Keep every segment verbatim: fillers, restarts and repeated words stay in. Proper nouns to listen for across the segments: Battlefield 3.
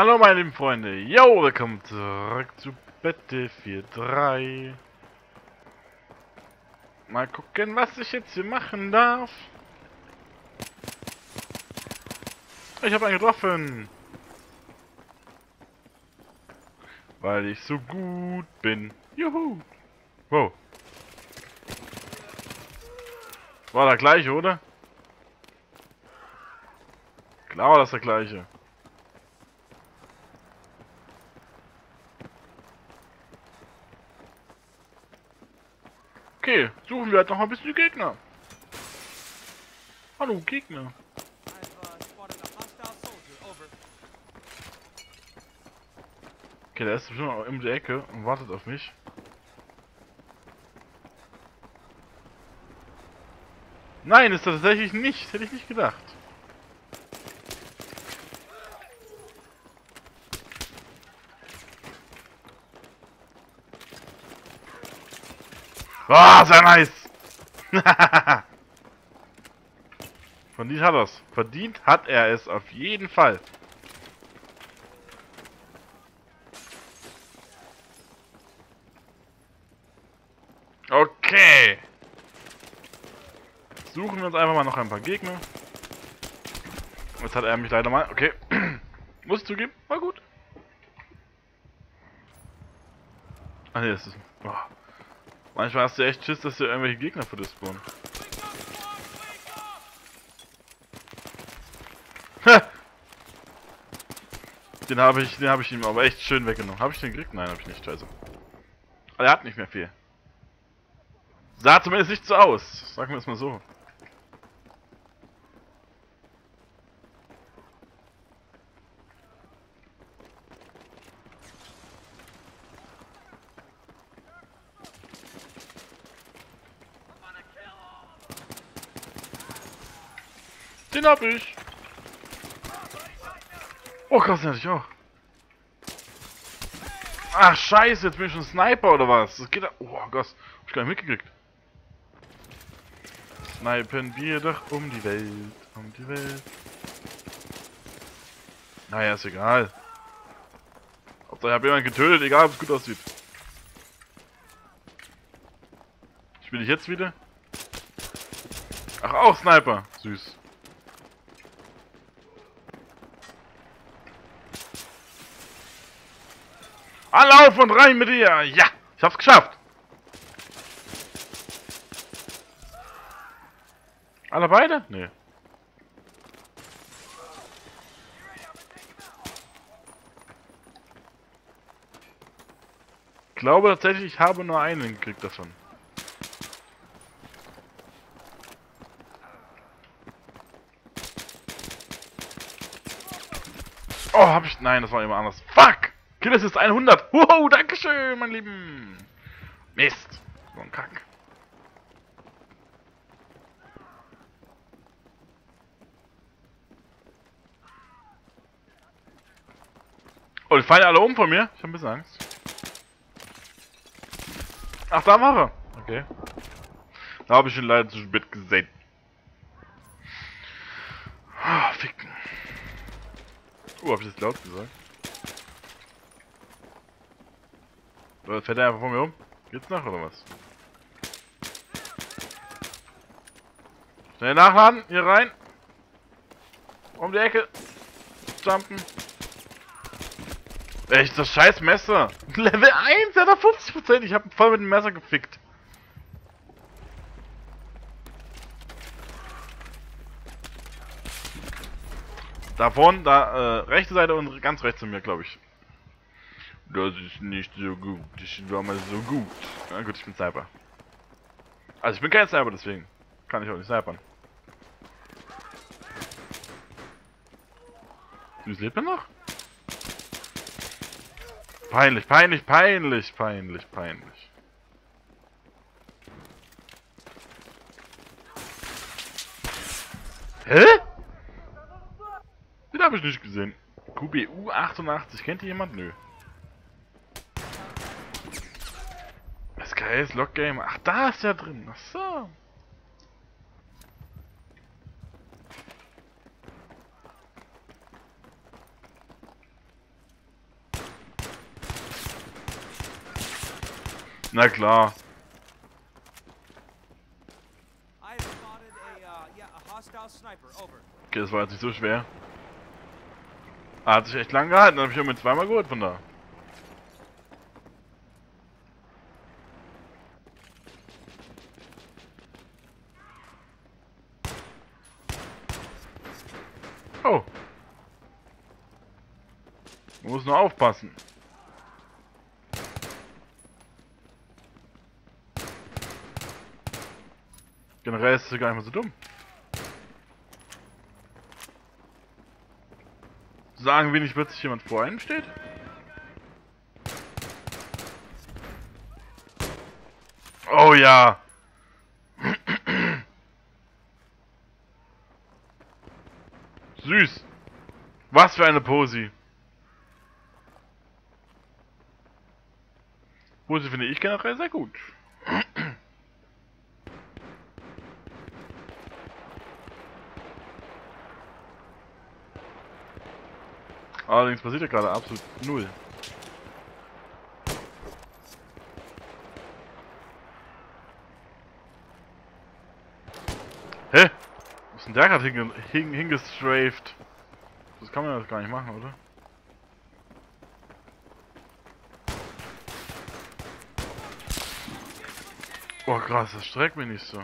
Hallo meine lieben Freunde, yo, willkommen zurück zu Battlefield drei. Mal gucken, was ich jetzt hier machen darf. Ich habe einen getroffen. Weil ich so gut bin. Juhu. Wow. War der gleiche, oder? Klar, das ist der gleiche. Okay, suchen wir halt noch mal ein bisschen die Gegner. Hallo, Gegner. Okay, der ist bestimmt auch in der Ecke und wartet auf mich. Nein, ist das tatsächlich nicht. Hätte ich nicht gedacht. Ah, oh, sehr nice! Verdient hat er's. Verdient hat er es auf jeden Fall. Okay. Suchen wir uns einfach mal noch ein paar Gegner. Jetzt hat er mich leider mal. Okay. Muss ich zugeben, war gut. Ach nee, das ist. Oh. Manchmal hast du echt Schiss, dass hier irgendwelche Gegner für dich spawnen. Den habe ich, den habe ich ihm aber echt schön weggenommen. Habe ich den gekriegt? Nein, habe ich nicht. Scheiße. Aber er hat nicht mehr viel. Sah zumindest nicht so aus. Sagen wir es mal so. Den hab ich. Oh Gott, den hatte ich auch. Ach scheiße, jetzt bin ich schon Sniper oder was? Das geht da. Oh Gott, hab ich gar nicht mitgekriegt. Snipen wir doch um die Welt. Um die Welt. Naja, ist egal. Hauptsache ich hab jemanden getötet, egal ob es gut aussieht. Spiele ich jetzt wieder? Ach auch Sniper. Süß. Anlauf und rein mit dir! Ja! Ich hab's geschafft! Alle beide? Nee. Ich glaube tatsächlich, ich habe nur einen gekriegt davon. Oh, hab ich... Nein, das war immer anders. Fuck! Kill, es ist hundert. Wow, dankeschön, mein Lieben. Mist. So ein Kack. Oh, die fallen alle um von mir. Ich hab ein bisschen Angst. Ach, da war er. Okay. Da habe ich ihn leider zu spät gesehen. Ah, ficken. Oh, hab ich das laut gesagt? Oder fährt er einfach von mir um? Geht's nach oder was? Schnell nachladen, hier rein. Um die Ecke. Jumpen. Echt, das scheiß Messer. Level eins, er hat fünfzig Prozent. Ich hab ihn voll mit dem Messer gefickt. Da vorne, da, äh, rechte Seite und ganz rechts von mir, glaube ich. Das ist nicht so gut. Ich war mal so gut. Na gut, ich bin Sniper. Also ich bin kein Sniper, deswegen kann ich auch nicht snipern. Süß, lebt er noch? Peinlich, peinlich, peinlich, peinlich, peinlich. Hä? Den habe ich nicht gesehen. Q B U achtundachtzig, kennt ihr jemand? Nö. Geiles Lock-Game. Ach, da ist ja drin. Ach so. Na klar. Okay, das war jetzt nicht so schwer. Ah, hat sich echt lang gehalten, dann hab ich auch mit zweimal geholt von da. Oh. Man muss nur aufpassen. Generell ist es gar nicht mehr so dumm. Sagen wir nicht plötzlich jemand vor einem steht? Oh ja! Süß! Was für eine Posi! Posi finde ich generell sehr gut. Allerdings passiert ja gerade absolut null. Hä? Wo ist denn der gerade hinge hing hingestrafed? Das kann man ja gar nicht machen, oder? Oh krass, das streckt mich nicht so.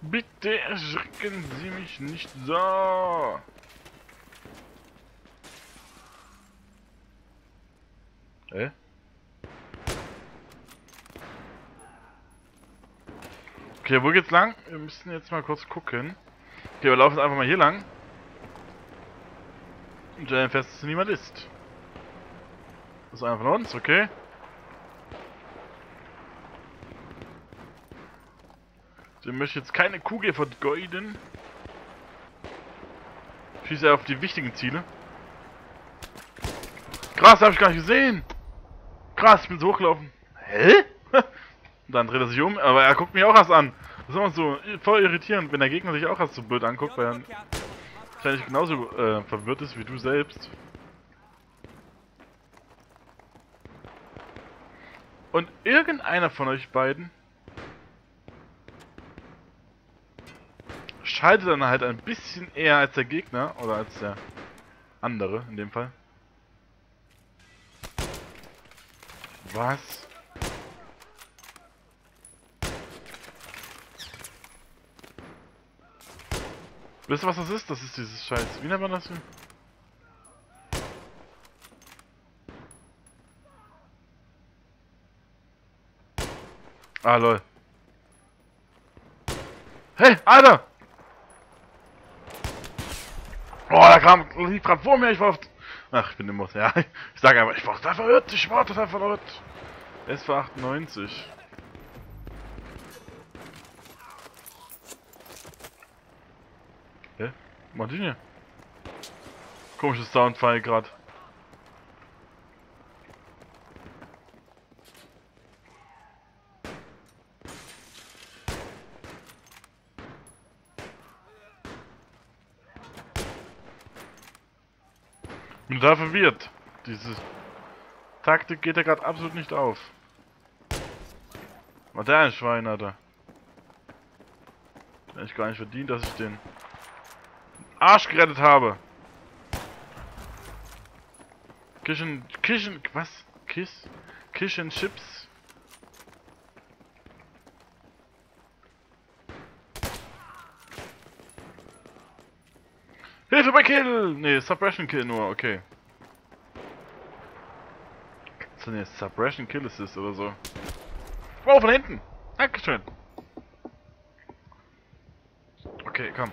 Bitte erschrecken Sie mich nicht so. Hä? Okay, wo geht's lang? Wir müssen jetzt mal kurz gucken. Okay, wir laufen einfach mal hier lang. Und stellen fest, dass niemand ist. Das ist einer von uns, okay? Ich möchte jetzt keine Kugel vergeuden. Ich schieße auf die wichtigen Ziele. Krass, hab ich gar nicht gesehen! Krass, ich bin so hochgelaufen. Hä? Dann dreht er sich um, aber er guckt mich auch erst an. Das ist immer so voll irritierend, wenn der Gegner sich auch erst so blöd anguckt, weil er wahrscheinlich genauso äh, verwirrt ist wie du selbst. Und irgendeiner von euch beiden schaltet dann halt ein bisschen eher als der Gegner oder als der andere in dem Fall. Was? Wisst ihr, was das ist? Das ist dieses Scheiß. Wie nennt man das hier? Ah, lol. Hey, Alter! Oh, da kam, lief gerade vor mir, ich war auf... Ach, ich bin immer... Ja, ich sage einfach, ich war total verrückt, ich war total verrückt. S V achtundneunzig. Hä? Martini? Komisches Soundfile gerade. Bin total verwirrt. Diese Taktik geht ja gerade absolut nicht auf. Was der ein Schwein, Alter. Hätte ich gar nicht verdient, dass ich den Arsch gerettet habe. Kitchen, Kitchen, was? Kiss? Kitchen Chips? Hilfe bei Kill! Ne, Suppression Kill nur, okay. Was ist denn jetzt? Suppression Kill Assist oder so. Oh, von hinten! Dankeschön! Okay, komm.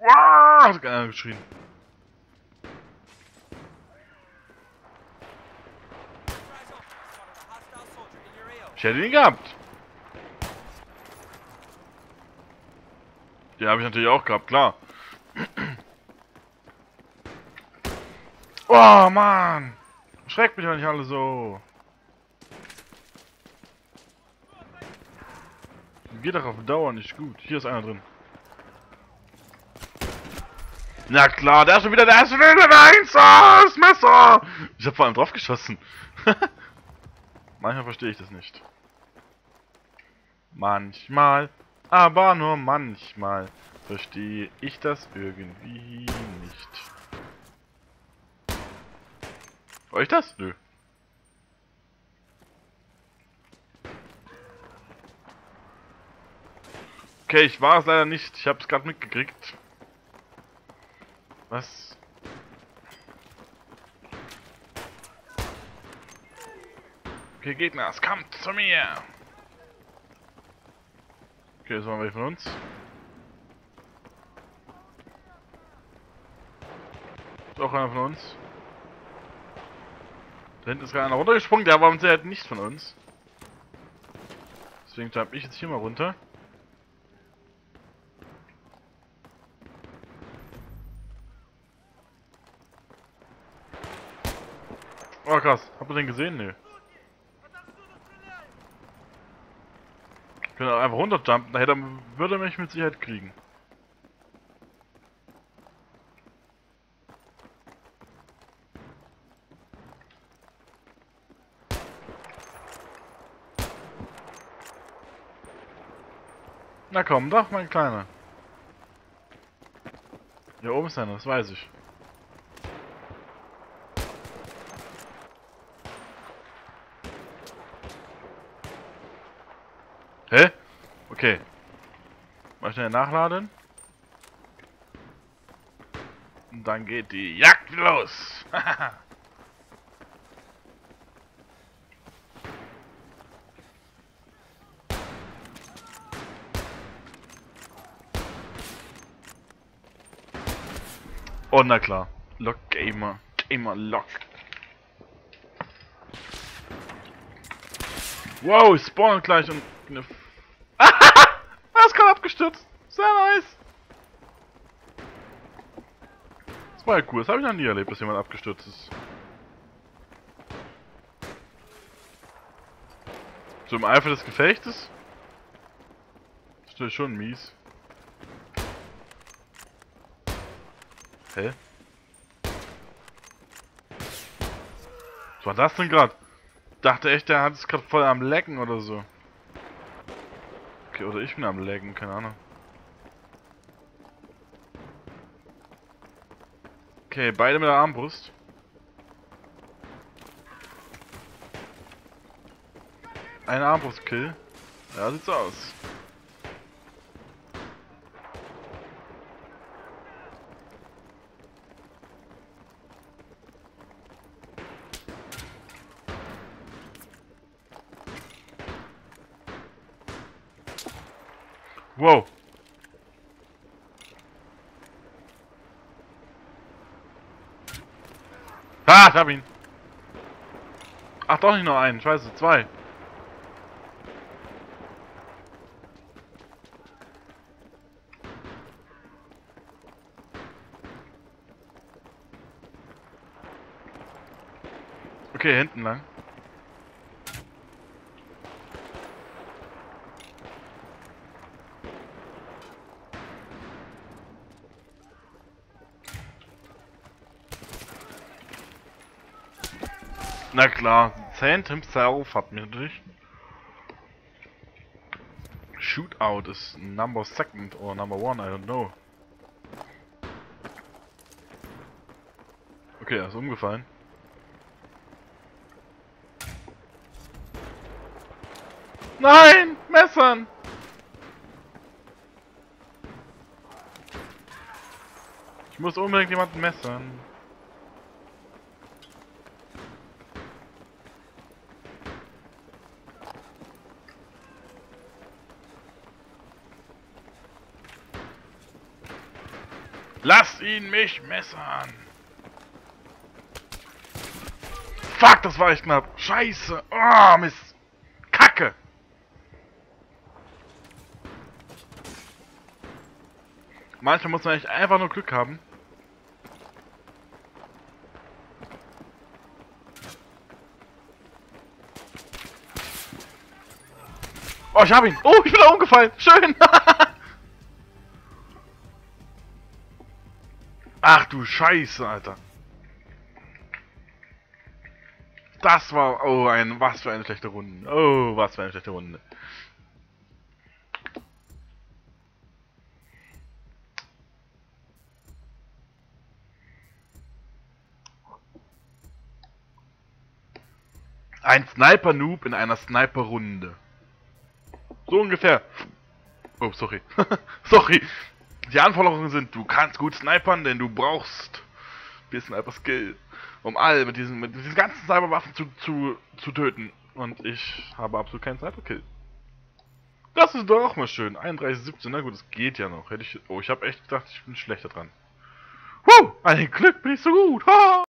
Wow! Hat keiner geschrien. Ich hätte ihn gehabt. Den habe ich natürlich auch gehabt, klar. Oh Mann! Schreckt mich doch nicht alle so. geht doch auf Dauer nicht gut. Hier ist einer drin. Na klar, da ist schon wieder der erste Wille, der Einser, das Messer! Ich hab vor allem drauf geschossen. Manchmal verstehe ich das nicht. Manchmal, aber nur manchmal verstehe ich das irgendwie nicht. Euch das? Nö. Okay, ich war es leider nicht. Ich hab's gerade mitgekriegt. Was? Okay, Gegner, es kommt zu mir! Okay, das waren welche von uns. Ist auch einer von uns. Da hinten ist gerade einer runtergesprungen, der war mit Sicherheit nicht von uns. Deswegen jump ich jetzt hier mal runter. Oh krass, habt ihr den gesehen? Nö. Ich könnte einfach runterjumpen, dann würde er mich mit Sicherheit kriegen. Na komm doch, mein Kleiner. Hier oben ist einer, das weiß ich. Hä? Okay. Mal schnell nachladen. Und dann geht die Jagd los. Oh, na klar. Lock Gamer. Gamer Lock. Wow, ich spawne gleich und eine abgestürzt. Sehr nice. Das war ja cool. Das habe ich noch nie erlebt, dass jemand abgestürzt ist. So im Eifer des Gefechtes. Das ist natürlich schon mies. Hä? Was war das denn gerade? Dachte echt, der hat es gerade voll am Lecken oder so. Oder ich bin am Laggen, keine Ahnung. Okay, beide mit der Armbrust. Ein Armbrustkill. Ja, sieht's aus. Wow. Ah, ich hab ihn. Ach, doch nicht nur einen. Scheiße, zwei. Okay, hinten lang. Na klar, Saint himself hat mir natürlich. Shootout ist number second or number one, I don't know. Okay, er ist umgefallen. Nein, Messern! Ich muss unbedingt jemanden messern. Lass ihn mich messern! Fuck, das war echt knapp! Scheiße! Oh, Mist! Kacke! Manchmal muss man echt einfach nur Glück haben. Oh, ich hab ihn. Oh, ich bin da umgefallen. Schön. Ach du Scheiße, Alter. Das war... Oh, ein, was für eine schlechte Runde. Oh, was für eine schlechte Runde. Ein Sniper-Noob in einer Sniper-Runde. So ungefähr. Oh, sorry. Sorry. Die Anforderungen sind, du kannst gut snipern, denn du brauchst viel Sniper-Skill, um all mit diesen, mit diesen ganzen Sniper-Waffen zu, zu, zu töten. Und ich habe absolut keinen Sniper-Kill. Das ist doch auch mal schön. einunddreißig, siebzehn, na gut, das geht ja noch. Hätte ich, oh, ich habe echt gedacht, ich bin schlechter dran. Huh, ein Glück bin ich so gut.